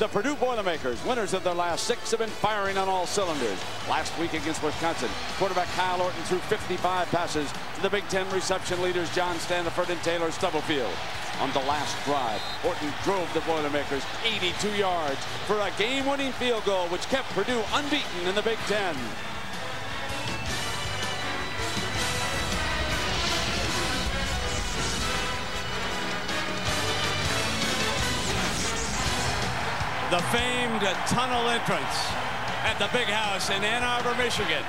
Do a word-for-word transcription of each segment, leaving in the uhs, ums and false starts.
The Purdue Boilermakers, winners of their last six, have been firing on all cylinders. Last week against Wisconsin, quarterback Kyle Orton threw fifty-five passes to the Big Ten reception leaders John Standiford and Taylor Stubblefield. On the last drive, Orton drove the Boilermakers eighty-two yards for a game-winning field goal, which kept Purdue unbeaten in the Big Ten. The famed tunnel entrance at the Big House in Ann Arbor, Michigan.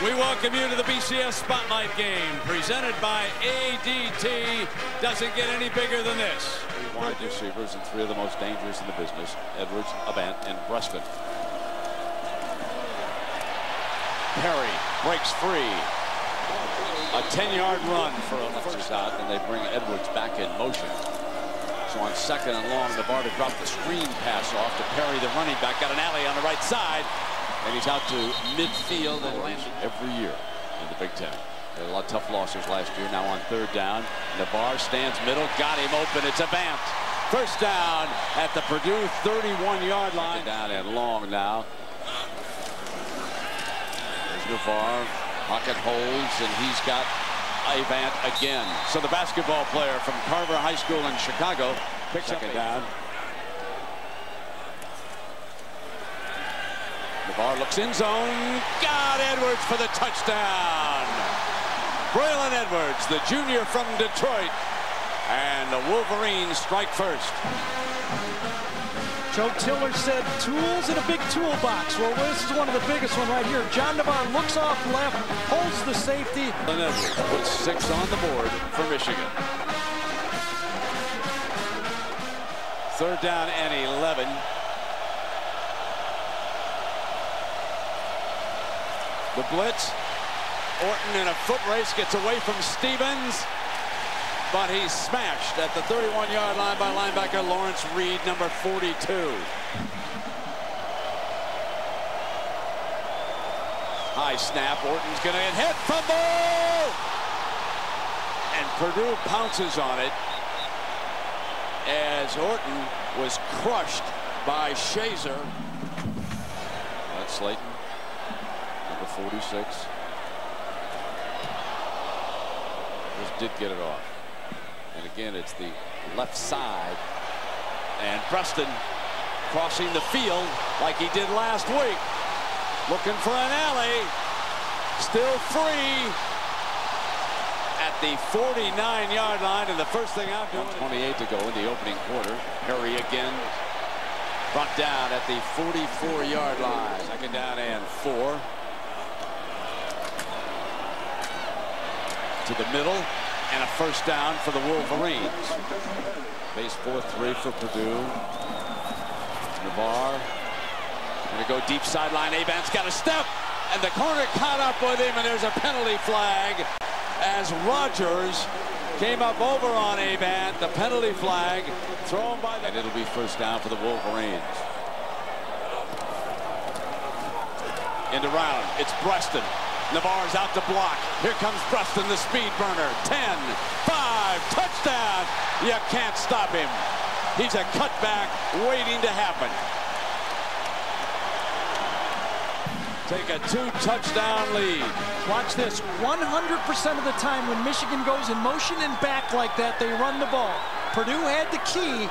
We welcome you to the B C S Spotlight Game, presented by A D T. Doesn't get any bigger than this. Three wide receivers and three of the most dangerous in the business, Edwards, Avant, and Breaston. Curry breaks free. A ten-yard run for a first out, and they bring Edwards back in motion. So on second and long, Navarre to drop the screen pass off to Curry, the running back. Got an alley on the right side, and he's out to midfield. And every year in the Big Ten. They had a lot of tough losses last year. Now on third down, Navarre stands middle, got him open. It's Avant. First down at the Purdue thirty-one-yard line. Down and long now. Navarre, pocket holds, and he's got Avant again. So the basketball player from Carver High School in Chicago picks up. Second down. Navarre looks in zone. Got Edwards for the touchdown. Braylon Edwards, the junior from Detroit, and the Wolverines strike first. Joe Tiller said tools in a big toolbox. Well, this is one of the biggest one right here. John Navarre looks off left, holds the safety. And then puts six on the board for Michigan. Third down and eleven. The blitz. Orton in a foot race gets away from Stevens, but he's smashed at the thirty-one-yard line by linebacker Lawrence Reid, number forty-two. High snap. Orton's going to get hit. Fumble! And Purdue pounces on it as Orton was crushed by Shazor. That's Slayton, number forty-six. Just did get it off. And again, it's the left side. And Breaston crossing the field like he did last week. Looking for an alley. Still free at the forty-nine-yard line. And the first thing I'm doing... twenty-eight to go in the opening quarter. Curry again brought down at the forty-four-yard line. Second down and four. To the middle. And a first down for the Wolverines. Base four three for Purdue. Navarre gonna go deep sideline. Avant's got a step, and the corner caught up with him, and there's a penalty flag as Rogers came up over on Avant. The penalty flag thrown by the... And it'll be first down for the Wolverines. Into round. It's Breaston. Navarre's out to block. Here comes Breaston, the speed burner. ten, five, touchdown. You can't stop him. He's a cutback waiting to happen. Take a two-touchdown lead. Watch this. one hundred percent of the time when Michigan goes in motion and back like that, they run the ball. Purdue had the key,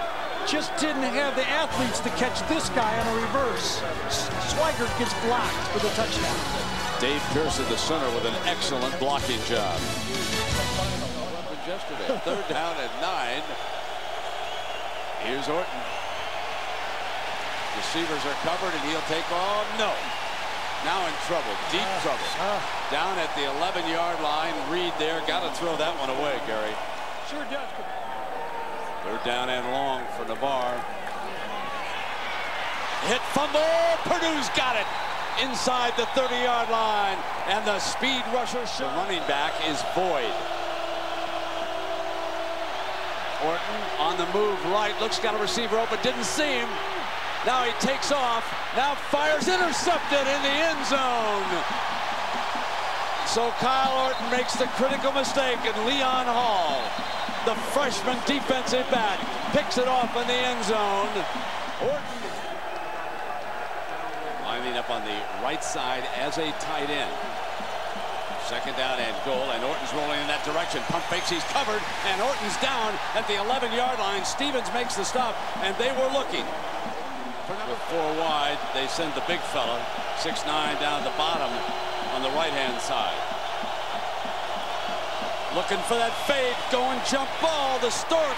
just didn't have the athletes to catch this guy on a reverse. Swigert gets blocked with a touchdown. Dave Pearson, the center, with an excellent blocking job. Yesterday, third down at nine. Here's Orton. Receivers are covered, and he'll take off. No. Now in trouble, deep trouble. Down at the eleven-yard line. Reid there. Got to throw that one away, Gary. Sure does. Third down and long for Navarre. Hit, fumble. Purdue's got it. Inside the thirty-yard line, and the speed rusher, the running back, is Boyd. Orton on the move right, looks got a receiver open, didn't see him. Now he takes off, now fires, intercepted in the end zone. So Kyle Orton makes the critical mistake, and Leon Hall, the freshman defensive back, picks it off in the end zone. Orton lining up on the right side as a tight end. Second down and goal, and Orton's rolling in that direction. Pump fakes, he's covered, and Orton's down at the eleven yard line. Stevens makes the stop, and they were looking. With four wide, they send the big fella, six nine, down the bottom on the right-hand side. Looking for that fade, going jump ball. The Stork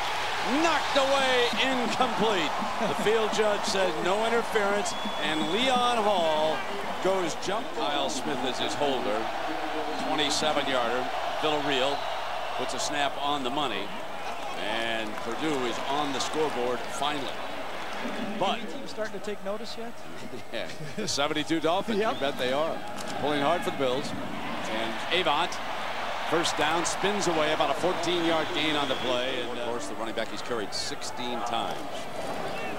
knocked away, incomplete. The field judge said no interference, and Leon Hall goes jump. Kyle Smith is his holder, twenty-seven yarder. Bill Real puts a snap on the money, and Purdue is on the scoreboard finally. But team starting to take notice yet? Yeah, the seventy-two Dolphins. Yep. You bet they are. Pulling hard for the Bills. And Avant, first down, spins away, about a fourteen yard gain on the play. And of course, the running back he's carried sixteen times.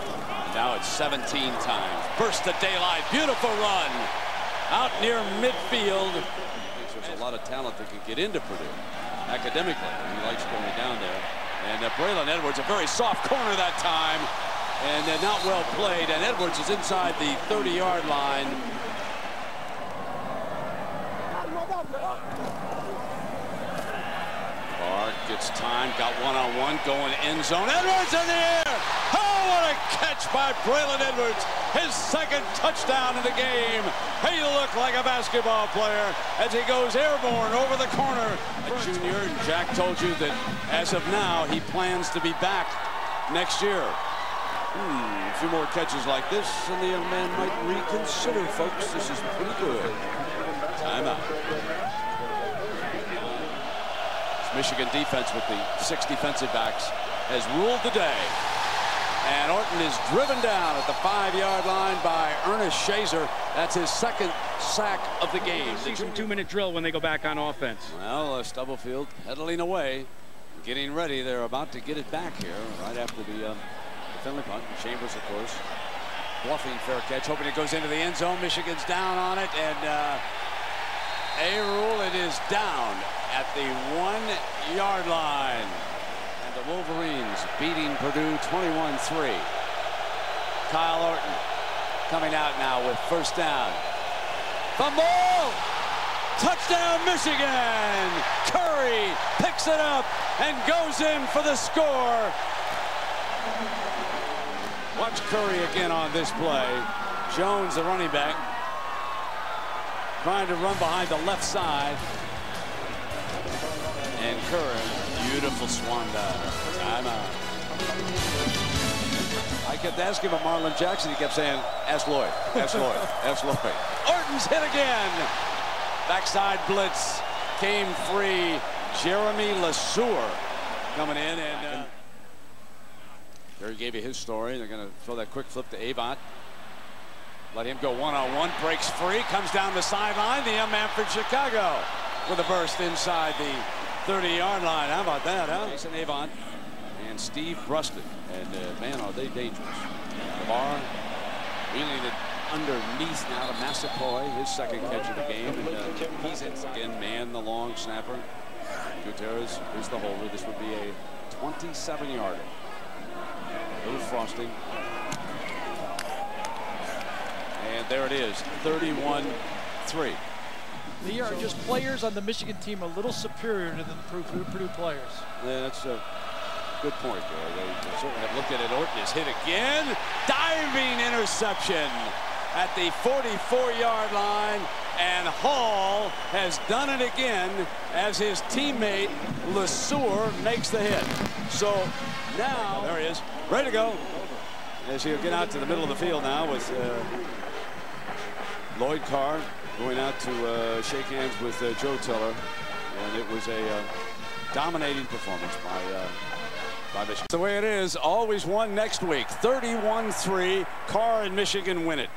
And now it's seventeen times. Burst of daylight, beautiful run out near midfield. There's a lot of talent that could get into Purdue academically. He likes going down there. And uh, Braylon Edwards, a very soft corner that time. And they're not well played, and Edwards is inside the thirty yard line. Clark gets time, got one-on-one, going end zone. Edwards in the air! Oh, what a catch by Braylon Edwards! His second touchdown in the game. He looked like a basketball player as he goes airborne over the corner. Junior, Jack told you that as of now, he plans to be back next year. Hmm, a few more catches like this, and the young man might reconsider, folks. This is pretty good. Timeout. It's Michigan defense with the six defensive backs has ruled the day. And Orton is driven down at the five yard line by Ernest Shazor. That's his second sack of the game. See some two minute drill when they go back on offense. Well, uh, Stubblefield pedaling away, getting ready. They're about to get it back here right after the... Uh, Finley punt. Chambers, of course, bluffing fair catch, hoping it goes into the end zone. Michigan's down on it, and uh, a rule, it is down at the one yard line. And the Wolverines beating Purdue twenty-one three. Kyle Orton coming out now with first down. Fumble! Touchdown, Michigan! Curry picks it up and goes in for the score. Watch Curry again on this play. Jones, the running back, trying to run behind the left side. And Curry, beautiful swan dive. Timeout. I kept asking about Marlin Jackson. He kept saying, ask Lloyd, ask Lloyd, ask Lloyd. Orton's hit again. Backside blitz came free. Jeremy LeSueur coming in, and... Uh, Curry gave you his story. They're going to throw that quick flip to Avant. Let him go one-on-one. Breaks free. Comes down the sideline. The young man from Chicago with a burst inside the thirty yard line. How about that, huh? Jason Avant and Steve Breaston. And, uh, man, are they dangerous. Navarre wheeling it underneath now to Massaquoi. His second catch of the game. And, uh, he's in again, man, the long snapper. Gutierrez is the holder. This would be a twenty-seven yarder. Little frosting. And there it is, thirty-one three. They are just players on the Michigan team a little superior to the Purdue, Purdue players. Yeah, that's a good point. There. They, they certainly have looked at it. Orton is hit again. Diving interception at the forty-four yard line. And Hall has done it again as his teammate LeSueur makes the hit. So now, there he is, ready to go. As he'll get out to the middle of the field now with uh, Lloyd Carr going out to uh, shake hands with uh, Joe Tiller. And it was a uh, dominating performance by uh, by Michigan. The way it is, always won next week. thirty-one three, Carr and Michigan win it.